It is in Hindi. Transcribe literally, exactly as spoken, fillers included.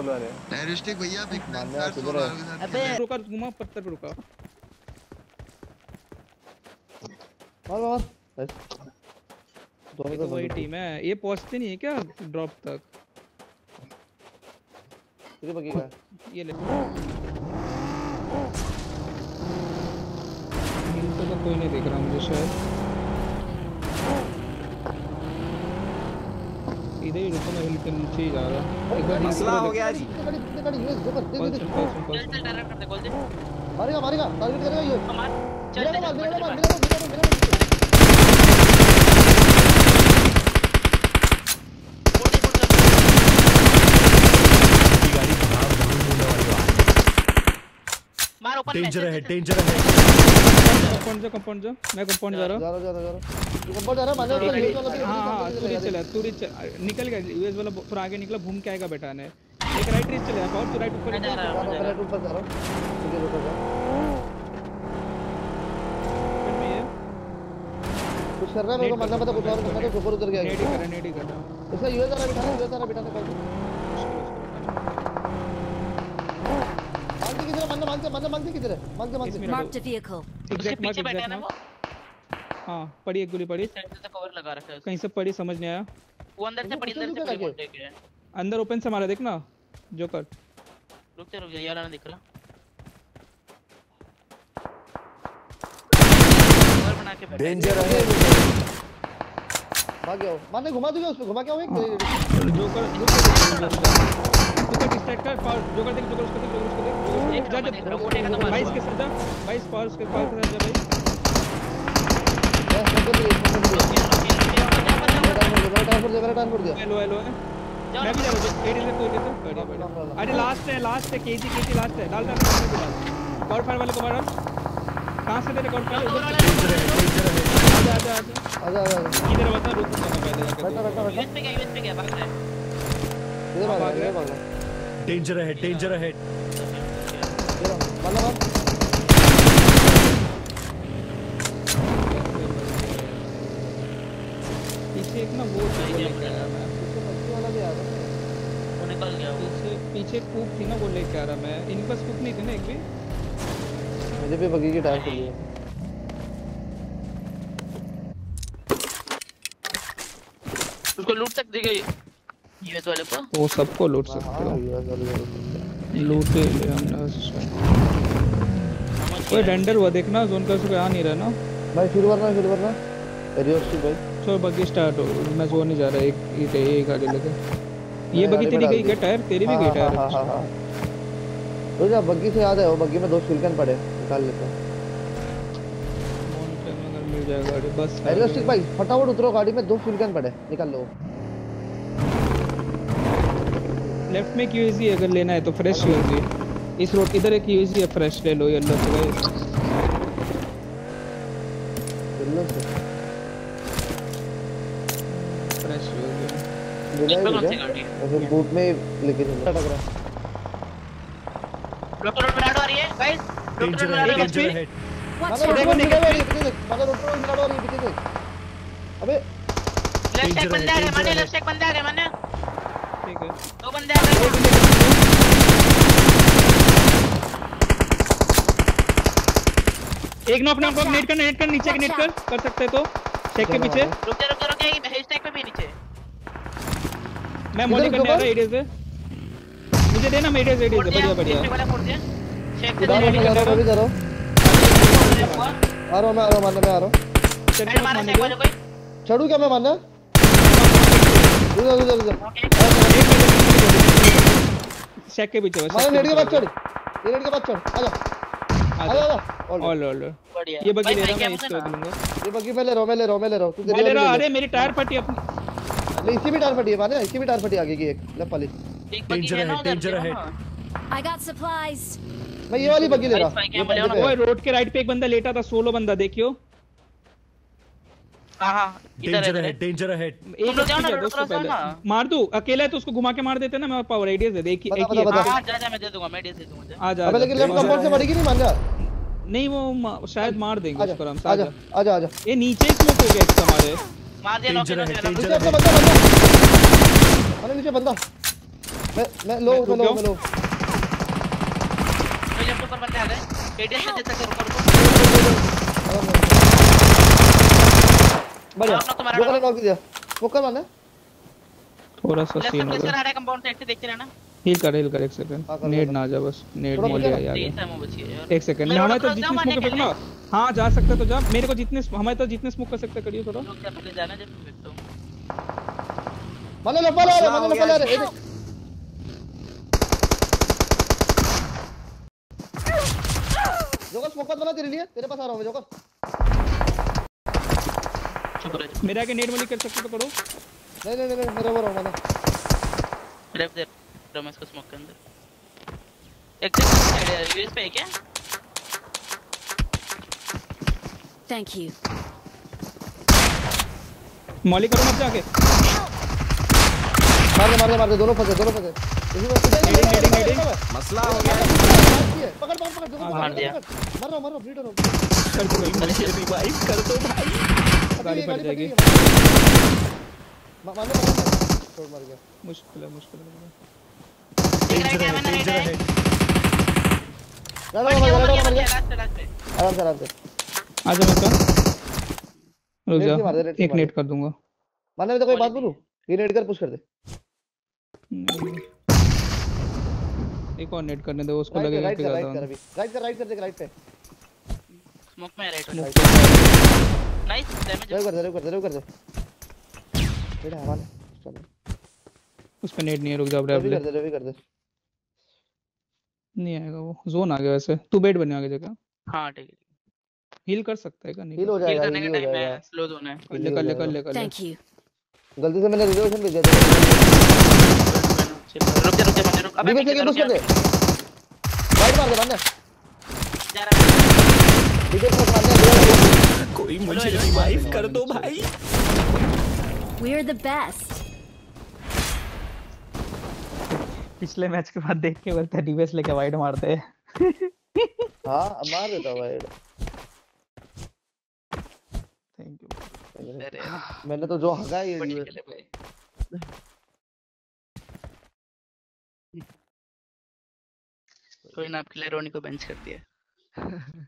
फॉलोअर है एरियोस्टिक भैया। बिग मैन सुधर। अबे रुका, घुमा पत्थर पे, रुका और और दोनों तो वही टीम है। ये पहुंचते नहीं है क्या ड्रॉप तक? ये बगीचा ये ले, इनसे तो कोई नहीं देख रहा मुझे। शायद इधर ही रुको, मैं हिल के नीचे ही जा रहा। एक बार मसला हो गया जी। चल डायरेक्ट कर दे, बोल दे मारेगा मारेगा टारगेट करेगा ये। मार चल चल मार। डेंजर है, डेंजर है। कंपाउंड जा, कंपाउंड जा, मैं कंपाउंड जा रहा हूं। जा रहा जा रहा जा रहा तू कंपाउंड जा रहा है? मैंने वाला भी हां पूरी चला, पूरी निकल गया। यूएस वाला थोड़ा आगे निकला, घूम के आएगा बेटा ने। एक राइट रीच चला, और तो राइट ऊपर जा रहा है। राइट ऊपर जा रहा हूं, ये रुको जा। फिर मैं ये कुछ कर रहा है, मेरे को मतलब पता कुछ और करना है। ऊपर उतर गया, नेडी कर नेडी कर। ऐसा यूएस वाला बिठा, यूएस वाला बिठा कर। मांग मांग से मांग से किधर है? मांग से मांग से मार्क द व्हीकल। एग्जैक्ट पीछे बैठा है ना वो। हां पड़ी, एक गोली पड़ी। साइड से कवर लगा रखा है, कहीं से पड़ी समझ नहीं आया। वो अंदर से पड़ी, अंदर से पड़ी बोलते हैं। अंदर ओपन से मारा, देखना जोकर। रुक जा रुक जा यार, आना दिख रहा। कवर बना के बैठा, डेंजर है। भाग गया, माने घुमा दूंगा उसको, घुमा के आओ। एक जोकर जोकर उसका डिस्ट्रैक्ट कर। पावर जोकर देख, जोकर उसको देख, जोकर उसको देख। एक जा जा रोटेट का मार बाईस के साथ जा, बाईस पावर उसके पावर के साथ जा भाई। हेलो हेलो मैं भी जाऊं। एडी से कोई देते बढ़िया बढ़िया। अरे लास्ट है, लास्ट है केजी केजी लास्ट है। डाल डाल और फायर वाले को मारो। कहां से तेरे कॉल कर? आ जा आ जा इधर बता। रुक पहले बैठो बैठो बैठो। यूएस पे क्या भाग रहा है? डेंजर है, डेंजर है। पीछे एक ना वो वाला भी आ रहा है, वो निकल गया। पीछे पीछे कूप थी ना, वो लेके आ रहा मैं। इनका स्कूप नहीं थी ना एक भी। मुझे भी बगी की टाइम चली है। उसको लूट तक दी गई यूएस वाले को। वो सबको लूट सकते हो, लूटे ले हमने। ओए रेंडर हुआ देखना, जोन का उसको आ नहीं रहा ना भाई। फिर वरना फिर वरना एरियोस्टिक भाई। चलो बग्गी स्टार्ट हो, मैं जोन नहीं जा रहा। एक एक एक गाड़ी लेके ये बग्गी तेरी गई क्या? टायर तेरी भी गई टायर। हां हां तो जा बग्गी से याद है, वो बग्गी में दो शिलकन पड़े, निकाल लेते हैं। मॉनिटर मिल जाएगा गाड़ी बस। एरियोस्टिक भाई फटाफट उतरो गाड़ी में, दो शिलकन पड़े, निकाल लो। लेफ्ट में क्यूजी अगर लेना है तो फ्रेश क्यूजी इस रोड। इधर एक क्यूजी है फ्रेश, ले लो येलो से भाई। येलो से फ्रेश क्यूजी ले लो। अगर बूट में लेके चलो टकरा। रोड रोड बनाड़ आ रही है गाइस। रोड रोड बनाड़ एचपी देखो, निकल मगर रोड रोड बनाड़ और ये पीछे से। अबे लेफ्ट साइड बंदा है माने, लेफ्ट साइड बंदा है माने। ठीक है दो बंदे आ गए। एक नॉक नॉक नॉक। नेट कर नेट कर, नीचे नेट कर कर सकते तो चेक के पीछे। रुक जा रुक जा रुक जा, हैशटैग पे भी नीचे। मैं मॉली करने आ रहा एडी से, मुझे देना मेरे एडी से। बढ़िया बढ़िया वाला फोड़ दिया। चेक से नेट कर अभी करो। आ रहा मैं आ रहा मारने में आ रहा। चल मारने कोई चढ़ू क्या? मैं मारना उधर उधर उधर। चेक के पीछे बस। मारो नेट के बाद छोड़, ये नेट के बाद छोड़। आ जा आ जा ऑल ऑल। बढ़िया ये बग्गी ले रहा मैं, इसको दूंगा। ये बग्गी मैं ले रहा हूं, मैं ले रहा हूं, मैं ले रहा हूं। तू ले ले रहा। अरे मेरी टायर फटी है अपनी। अरे इसी भी टायर फटी है माने, इसी भी टायर फटी आगे की एक। ले पाली डेंजर है, डेंजर है। I got supplies. मैं ये वाली बग्गी ले रहा हूं। ओए रोड के राइट पे एक बंदा लेटा था, सोलो बंदा देखियो। डेंजर है, डेंजर है। एक लोग जाओ ना, दूसरा जाओ ना। मार दूं अकेला है तो उसको घुमा के मार देते ना। मैं पावर रेडियस दे दे एक एक। हां जा जा मैं दे दूंगा, मैं दे दूंगा। आ जा। अबे लेकिन लेफ्ट कंपाउंड से पड़ेगी नहीं मांगा। नहीं वो शायद मार देंगे उसको हम। आ जा आ जा आ जा। ये नीचे स्मोक हो गया इसका। मारे मार दे। नीचे बंदा बंदा। अरे नीचे बंदा। मैं मैं लो मैं लो मैं लो मैं जब ऊपर बंदे आ गए एडीएस से जैसा करो करो बढ़िया वो कल नॉक दिया वो कल वाला थोड़ा सा सीन हो गया। आ रहा है कंपाउंड से, एक से देखते रहना। हील कर हील कर एक सेकंड नेड ना आ जा बस नेड मोल आ गया। एक सेकंड ना तो जितने स्मोक कर ना हां जा सकता तो जा मेरे को जितने हमें तो जितने स्मोक कर सकते करिए थोड़ा लोग चले जाना जब देखता हूं माने लो पला रे माने लो पला रे जोकर स्मोक बना तेरे लिए तेरे पास आ रहा हूं जोकर चलो मेरा के नेड मोल कर सकते तो करो। नहीं नहीं नहीं मेरा वो रहा मैंने रेफ दे तो मैं इसको स्मोक के अंदर एक साइड है यूएस पे है क्या। थैंक यू मॉली करो मत जाके मार दे मार दे मार दे दोनों फंसे दोनों फंसे नेडिंग नेडिंग मसला हो गया है। पकड़ पकड़ पकड़ दोनों मार दिया मार रहा मार रहा ब्लीड हो रहा कर दो भाई रिवाइव कर दो भाई गाड़ी फट जाएगी। मार मार छोड़ मार गया मुश्किल है मुश्किल है। एक राइट है मेरा हेड लड़ो लड़ो मर गया रास्ते रास्ते आराम से रास्ते आ जा बेटा रुक जा एक नेट कर दूंगा मारने में तो कोई बात बोलूं ये नेट कर पुश कर दे एक और नेट करने दे उसको लगेगा कि ज्यादा राइट कर राइट कर देख राइट पे स्मोक में राइट नाइस डैमेज कर दे कर दे कर दे बेटा हवाला चलो उस पे नेट नहीं है रुक जा ब्रेव कर दे रवि कर दे नहीं आएगा वो जोन आ गया वैसे तू बेट बने आगे जगह। हां ठीक है हील कर सकता है क्या नहीं हील हो जाएगा हील करने का टाइम है स्लो जोन है कर ले कर ले कर ले। थैंक यू गलती से मैंने रिजोल्यूशन भेज दिया चलो रुक जा रुक जा बंदे रुक अबे पीछे पुश कर दे राइट मार दे बंदे जा रहा है इधर से मारने कोई मुझे रिवाइव कर दो भाई। We're the best. पिछले मैच के बाद देख के बोलता है डीबीएस लेके वाइड मारते हैं। हाँ मार देता वाइड। Thank you. मैंने तो जो हगा ये कोई ना आपके लिए रोनी को बेंच कर दिया।